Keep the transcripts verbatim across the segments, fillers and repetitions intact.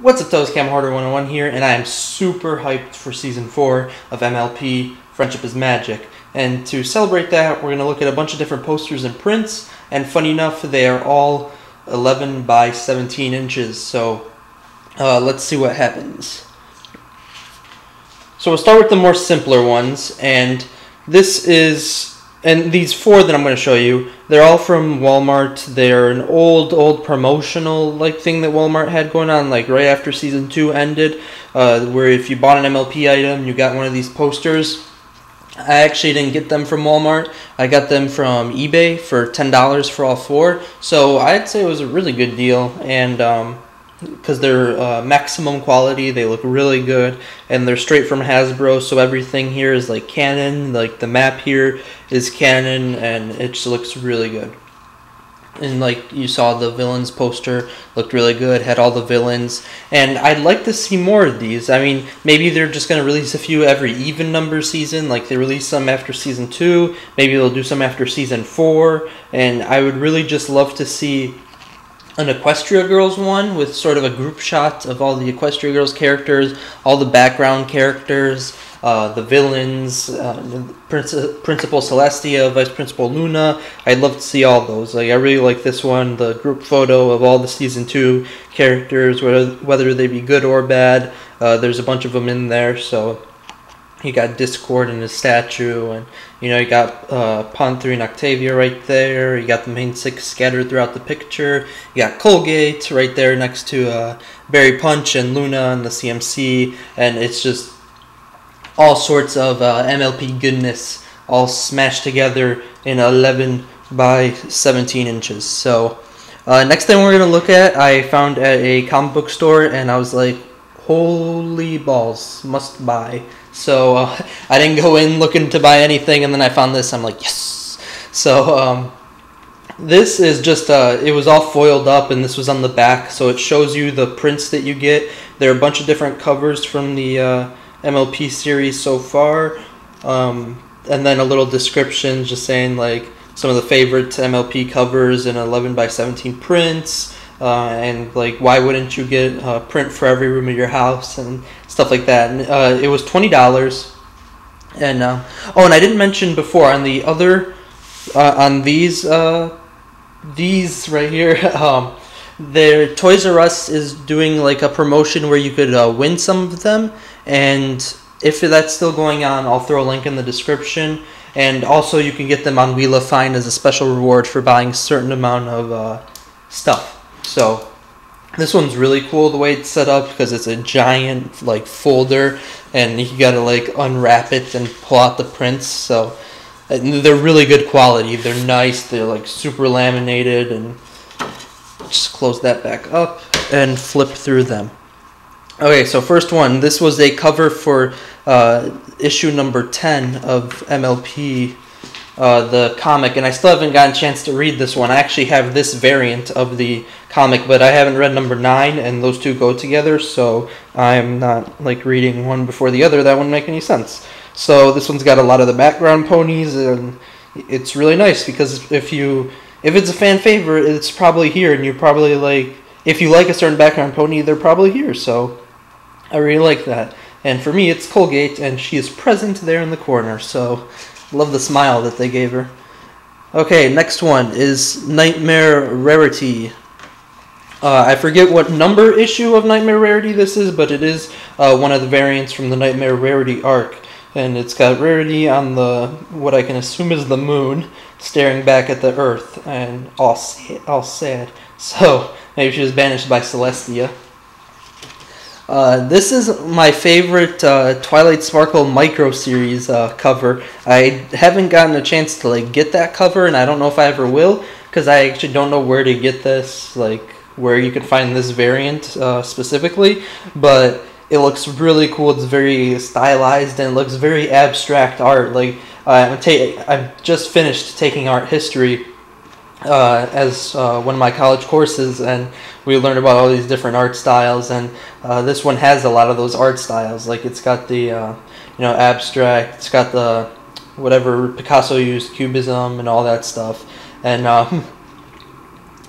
What's up, toes? CamelHoarder one oh one here, and I am super hyped for Season four of M L P Friendship is Magic. And to celebrate that, we're going to look at a bunch of different posters and prints, and funny enough, they are all eleven by seventeen inches, so uh, let's see what happens. So we'll start with the more simpler ones, and this is, and these four that I'm going to show you, they're all from Walmart. They're an old, old promotional like thing that Walmart had going on, like right after season two ended, uh, where if you bought an M L P item, you got one of these posters. I actually didn't get them from Walmart. I got them from eBay for ten dollars for all four. So I'd say it was a really good deal, and um, because they're uh, maximum quality, they look really good, and they're straight from Hasbro, so everything here is like canon, like the map here is canon, and it just looks really good. And like you saw, the villains poster looked really good, had all the villains, and I'd like to see more of these. I mean, maybe they're just going to release a few every even number season, like they release some after season two, maybe they'll do some after season four, and I would really just love to see an Equestria Girls one with sort of a group shot of all the Equestria Girls characters, all the background characters, uh, the villains, uh, Prince- Principal Celestia, Vice Principal Luna. I'd love to see all those. Like, I really like this one, the group photo of all the season two characters, whether, whether they be good or bad. Uh, there's a bunch of them in there, so you got Discord and his statue, and you know, you got uh, Pon three and Octavia right there. You got the main six scattered throughout the picture. You got Colgate right there next to uh, Barry Punch and Luna and the C M C, and it's just all sorts of uh, M L P goodness all smashed together in eleven by seventeen inches. So uh, next thing we're gonna look at, I found at a comic book store, and I was like, holy balls, must buy. So uh, I didn't go in looking to buy anything, and then I found this. I'm like, yes. So um, this is just uh, it was all foiled up, and this was on the back, so it shows you the prints that you get. There are a bunch of different covers from the uh, M L P series so far, um, and then a little description just saying like some of the favorite M L P covers in eleven by seventeen prints. Uh, and like, why wouldn't you get a uh, print for every room of your house and stuff like that? And uh, it was twenty dollars. And uh, oh, and I didn't mention before on the other, uh, on these, uh, these right here. Um, their Toys R Us is doing like a promotion where you could uh, win some of them, and if that's still going on, I'll throw a link in the description. And also, you can get them on Wheel of Fine as a special reward for buying a certain amount of uh, stuff. So this one's really cool the way it's set up, because it's a giant like folder, and you gotta like unwrap it and pull out the prints. So they're really good quality. They're nice. They're like super laminated, and just close that back up and flip through them. Okay, so first one. This was a cover for uh, issue number ten of M L P. Uh, the comic, and I still haven't gotten a chance to read this one. I actually have this variant of the comic, but I haven't read number nine, and those two go together, so I'm not like reading one before the other. That wouldn't make any sense. So this one's got a lot of the background ponies, and it's really nice, because if you if it's a fan favorite, it's probably here, and you're probably like, if you like a certain background pony, they're probably here. So I really like that. And for me, it's Colgate, and she is present there in the corner. So love the smile that they gave her. Okay, next one is Nightmare Rarity. Uh, I forget what number issue of Nightmare Rarity this is, but it is uh, one of the variants from the Nightmare Rarity arc. And it's got Rarity on the, what I can assume is the moon, staring back at the earth, and all, all sad. So maybe she was banished by Celestia. Uh, this is my favorite uh, Twilight Sparkle micro series uh, cover. I haven't gotten a chance to like get that cover, and I don't know if I ever will, because I actually don't know where to get this, like where you can find this variant uh, specifically. But it looks really cool. It's very stylized, and it looks very abstract art. Like uh, I'm, ta I'm just finished taking art history Uh, as uh, one of my college courses, and we learned about all these different art styles, and uh, this one has a lot of those art styles. Like, it's got the uh, you know, abstract, it's got the whatever Picasso used, cubism and all that stuff. And um,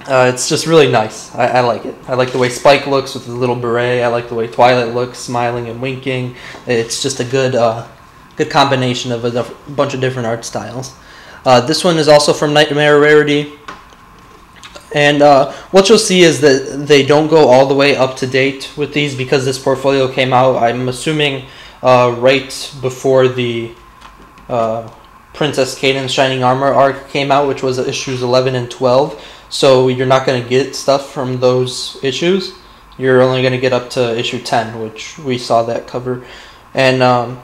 Uh, it's just really nice. I, I like it. I like the way Spike looks with his little beret. I like the way Twilight looks, smiling and winking. It's just a good, uh, good combination of a bunch of different art styles. Uh, this one is also from Nightmare Rarity. And uh, what you'll see is that they don't go all the way up to date with these because this portfolio came out, I'm assuming, uh, right before the uh, Princess Cadence Shining Armor arc came out, which was issues eleven and twelve. So you're not going to get stuff from those issues. You're only going to get up to issue ten, which we saw that cover. And um,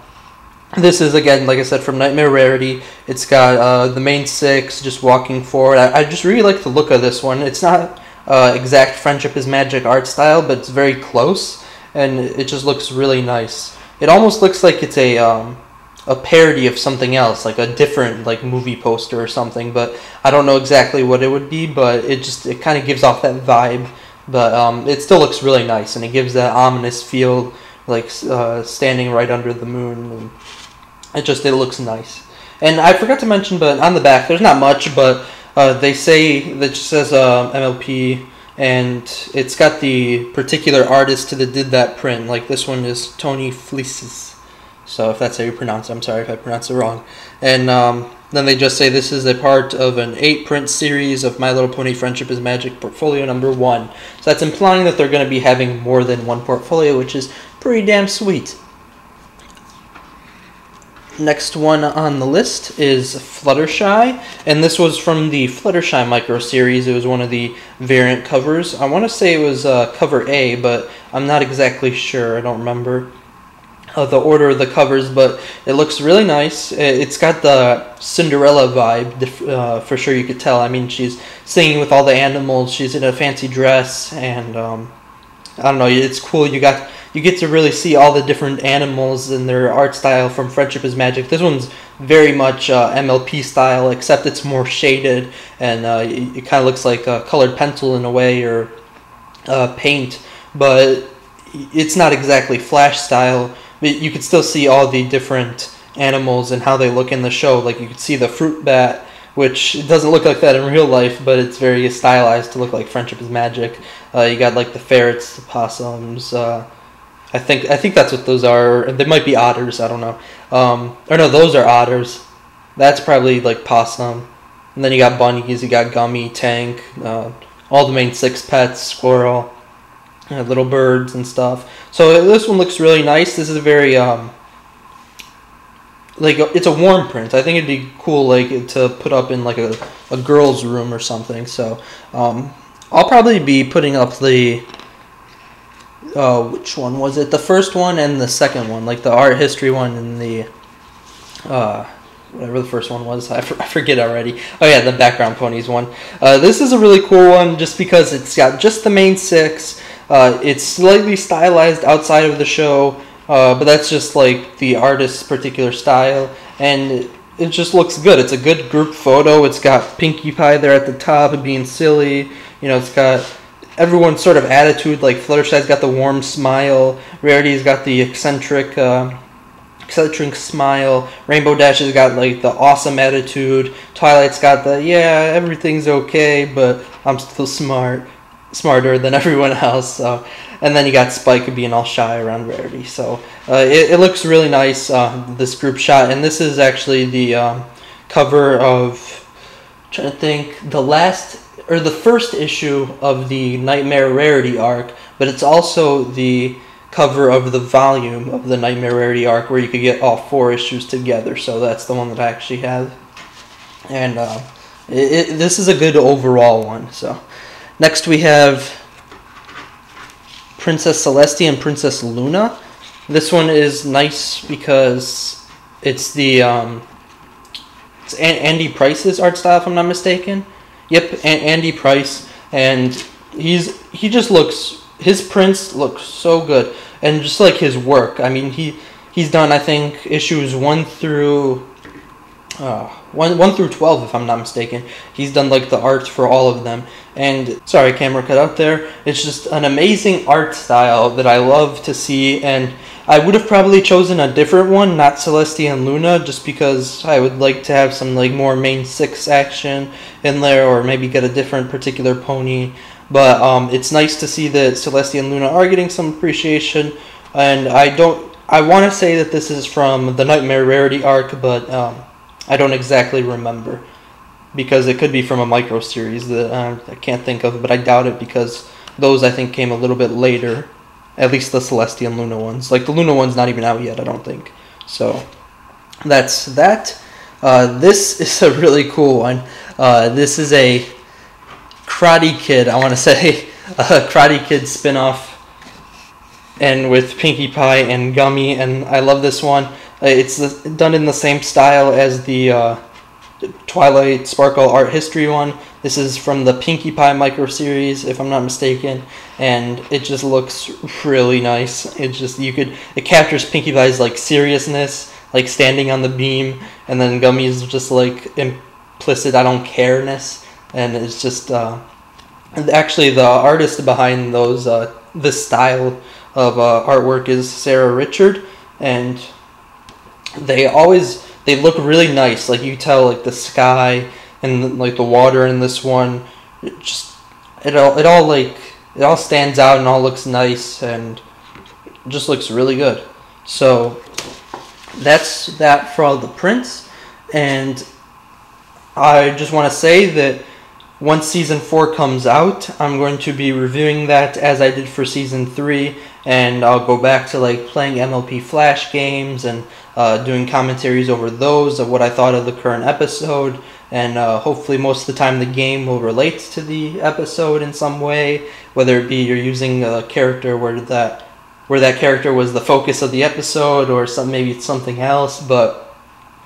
this is, again, like I said, from Nightmare Rarity. It's got uh, the main six just walking forward. I, I just really like the look of this one. It's not uh, exact Friendship is Magic art style, but it's very close, and it just looks really nice. It almost looks like it's a um, a parody of something else, like a different like movie poster or something, but I don't know exactly what it would be, but it just it kind of gives off that vibe. But um, it still looks really nice, and it gives that ominous feel, like uh, standing right under the moon, and it just it looks nice. And I forgot to mention, but on the back there's not much, but uh, they say that just says uh, M L P, and it's got the particular artist that did that print. Like this one is Tony Fleeces, so if that's how you pronounce it, I'm sorry if I pronounce it wrong. And um, then they just say this is a part of an eight print series of My Little Pony Friendship is Magic portfolio number one. So that's implying that they're going to be having more than one portfolio, which is pretty damn sweet. Next one on the list is Fluttershy, and this was from the Fluttershy micro series. It was one of the variant covers. I want to say it was uh, cover A, but I'm not exactly sure. I don't remember uh, the order of the covers, but it looks really nice. It's got the Cinderella vibe, uh, for sure. You could tell. I mean, she's singing with all the animals. She's in a fancy dress, and um, I don't know. It's cool. You got. You get to really see all the different animals and their art style from Friendship is Magic. This one's very much uh, M L P style, except it's more shaded, and uh, it, it kind of looks like a colored pencil in a way, or uh, paint, but it's not exactly Flash style. But you could still see all the different animals and how they look in the show. Like you could see the fruit bat, which doesn't look like that in real life, but it's very stylized to look like Friendship is Magic. Uh, you got like the ferrets, the possums, uh, I think I think that's what those are. They might be otters. I don't know. Um, or no, those are otters. That's probably like possum. And then you got bunnies. You got Gummy, Tank, uh, all the main six pets, squirrel, you know, little birds and stuff. So this one looks really nice. This is a very um, like a, it's a warm print. I think it'd be cool like to put up in like a a girl's room or something. So um, I'll probably be putting up the. Uh, which one was it? The first one and the second one, like the art history one and the, uh, whatever the first one was, I, for I forget already. Oh yeah, the background ponies one. Uh, this is a really cool one just because it's got just the main six. Uh, it's slightly stylized outside of the show, uh, but that's just like the artist's particular style, and it, it just looks good. It's a good group photo. It's got Pinkie Pie there at the top being silly. You know, it's got everyone's sort of attitude. Like Fluttershy's got the warm smile, Rarity's got the eccentric uh, eccentric smile, Rainbow Dash has got like the awesome attitude, Twilight's got the yeah everything's okay but I'm still smart smarter than everyone else, so. And then you got Spike being all shy around Rarity, so uh, it, it looks really nice, uh, this group shot. And this is actually the um, cover of I'm trying to think the last or the first issue of the Nightmare Rarity arc, but it's also the cover of the volume of the Nightmare Rarity arc where you could get all four issues together, so that's the one that I actually have. And uh, it, it, this is a good overall one. So next we have Princess Celestia and Princess Luna. This one is nice because it's the um, it's An Andy Price's art style, if I'm not mistaken. Yep, Andy Price, and he's he just looks, his prints look so good, and just like his work. I mean, he he's done I think issues one through uh, one, one through twelve, if I'm not mistaken. He's done like the art for all of them. And sorry, camera cut out there. It's just an amazing art style that I love to see. And I would have probably chosen a different one, not Celestia and Luna, just because I would like to have some like more main six action in there, or maybe get a different particular pony. But um, it's nice to see that Celestia and Luna are getting some appreciation. And I don't, I want to say that this is from the Nightmare Rarity arc, but um, I don't exactly remember, because it could be from a micro series that uh, I can't think of, but I doubt it, because those I think came a little bit later, at least the Celestia and Luna ones. Like the Luna one's not even out yet, I don't think. So that's that. Uh, this is a really cool one. Uh, this is a Karate Kid, I want to say, a Karate Kid spinoff, and with Pinkie Pie and Gummy, and I love this one. It's done in the same style as the uh, Twilight Sparkle Art History one. This is from the Pinkie Pie micro series, if I'm not mistaken, and it just looks really nice. It just, you could, it captures Pinkie Pie's like seriousness, like standing on the beam, and then Gummy's just like implicit I don't care-ness, and it's just uh, actually the artist behind those uh, this style of uh, artwork is Sarah Richard, and they always they look really nice. Like you tell, like the sky and like the water in this one, it just it all it all like it all stands out and all looks nice and just looks really good. So that's that for all the prints, and I just want to say that once season four comes out, I'm going to be reviewing that as I did for season three, and I'll go back to like playing M L P Flash games and uh, doing commentaries over those of what I thought of the current episode, and uh, hopefully most of the time the game will relate to the episode in some way, whether it be you're using a character where that where that character was the focus of the episode, or some maybe it's something else, but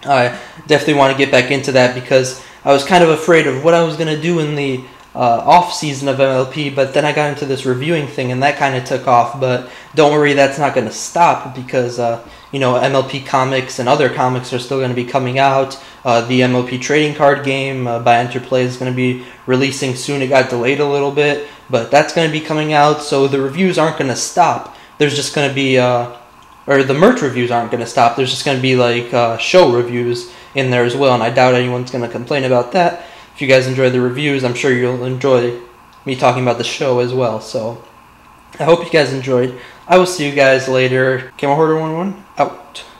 I definitely want to get back into that, because I was kind of afraid of what I was going to do in the uh, off-season of M L P, but then I got into this reviewing thing, and that kind of took off. But don't worry, that's not going to stop, because uh, you know, M L P comics and other comics are still going to be coming out. Uh, the M L P trading card game uh, by Enterplay is going to be releasing soon. It got delayed a little bit, but that's going to be coming out, so the reviews aren't going to stop. There's just going to be... Uh, or the merch reviews aren't going to stop. There's just going to be like uh, show reviews in there as well, and I doubt anyone's going to complain about that. If you guys enjoy the reviews, I'm sure you'll enjoy me talking about the show as well. So I hope you guys enjoyed. I will see you guys later. CamelHoarder one oh one out.